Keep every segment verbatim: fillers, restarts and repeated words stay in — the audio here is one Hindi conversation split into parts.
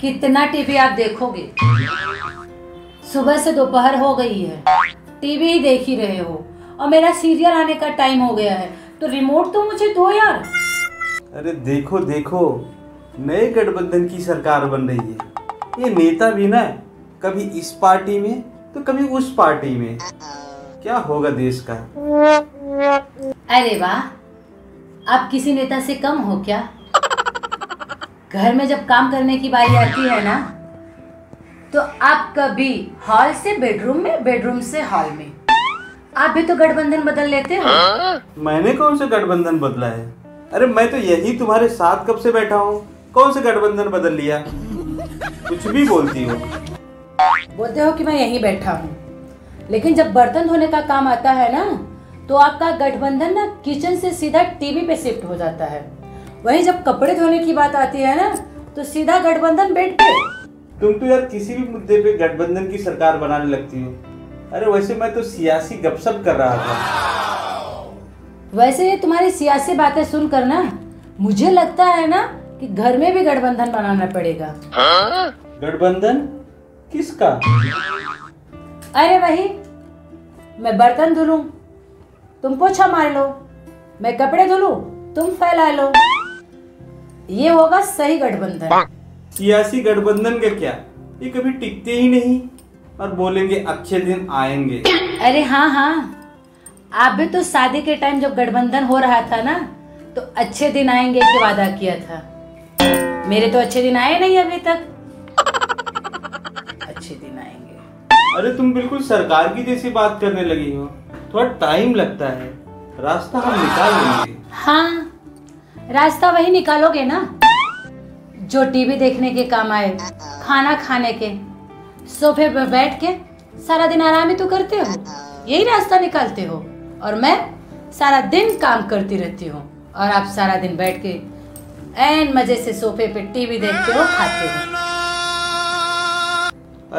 कितना टीवी आप देखोगे? सुबह से दोपहर हो गई है, टीवी ही देख ही रहे हो और मेरा सीरियल आने का टाइम हो गया है, तो रिमोट तो मुझे दो यार। अरे देखो देखो, नए गठबंधन की सरकार बन रही है। ये नेता भी ना कभी इस पार्टी में तो कभी उस पार्टी में, क्या होगा देश का। अरे वाह, आप किसी नेता से कम हो क्या? घर में जब काम करने की बारी आती है ना, तो आप कभी हॉल से बेडरूम में, बेडरूम से हॉल में। आप भी तो गठबंधन बदल लेते हो। मैंने कौन से गठबंधन बदला है? अरे मैं तो यही तुम्हारे साथ कब से बैठा हूँ, कौन से गठबंधन बदल लिया? कुछ भी बोलती हो। बोलते हो कि मैं यही बैठा हूँ, लेकिन जब बर्तन धोने का काम आता है ना, तो आपका गठबंधन ना किचन से सीधा टीवी पे शिफ्ट हो जाता है। वहीं जब कपड़े धोने की बात आती है ना, तो सीधा गठबंधन बेड पे। तुम तो यार किसी भी मुद्दे पे गठबंधन की सरकार बनाने लगती हो। अरे वैसे मैं तो सियासी गपशप कर रहा था। वैसे ये तुम्हारी सियासी बातें सुनकर ना मुझे लगता है ना कि घर में भी गठबंधन बनाना पड़ेगा। गठबंधन किसका? अरे वही, मैं बर्तन धुलूं तुम पोछा मार लो, मैं कपड़े धुलूं तुम फैला लो, ये होगा सही गठबंधन। सियासी गठबंधन का क्या, ये कभी टिकते ही नहीं और बोलेंगे अच्छे दिन आएंगे। अरे हाँ हाँ, आप भी तो शादी के टाइम जब गठबंधन हो रहा था ना, तो अच्छे दिन आएंगे के वादा किया था। मेरे तो अच्छे दिन आए नहीं अभी तक। अच्छे दिन आएंगे। अरे तुम बिल्कुल सरकार की जैसी बात करने लगी हो। थोड़ा टाइम लगता है, रास्ता हम निकाल लेंगे। हाँ, रास्ता वही निकालोगे ना जो टीवी देखने के काम आए, खाना खाने के, सोफे पर बैठ के सारा दिन आराम ही तो करते हो, यही रास्ता निकालते हो। और मैं सारा दिन काम करती रहती हूँ और आप सारा दिन बैठ के ऐन मजे से सोफे पे टीवी देखते हो, खाते हो।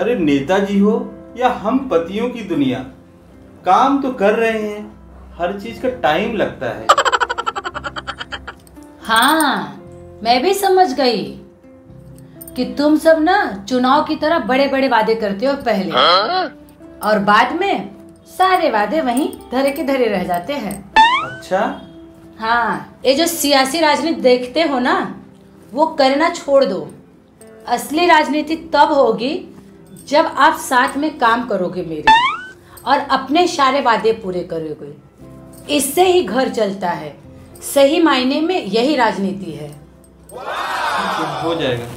अरे नेताजी हो या हम पतियों की दुनिया, काम तो कर रहे हैं, हर चीज का टाइम लगता है। हाँ, मैं भी समझ गई कि तुम सब ना चुनाव की तरह बड़े बड़े वादे करते हो पहले, हाँ? और बाद में सारे वादे वहीं धरे के धरे रह जाते हैं। अच्छा। हाँ, ये जो सियासी राजनीति देखते हो ना, वो करना छोड़ दो। असली राजनीति तब होगी जब आप साथ में काम करोगे मेरे, और अपने सारे वादे पूरे करोगे। इससे ही घर चलता है, सही मायने में यही राजनीति है। हो जाएगा।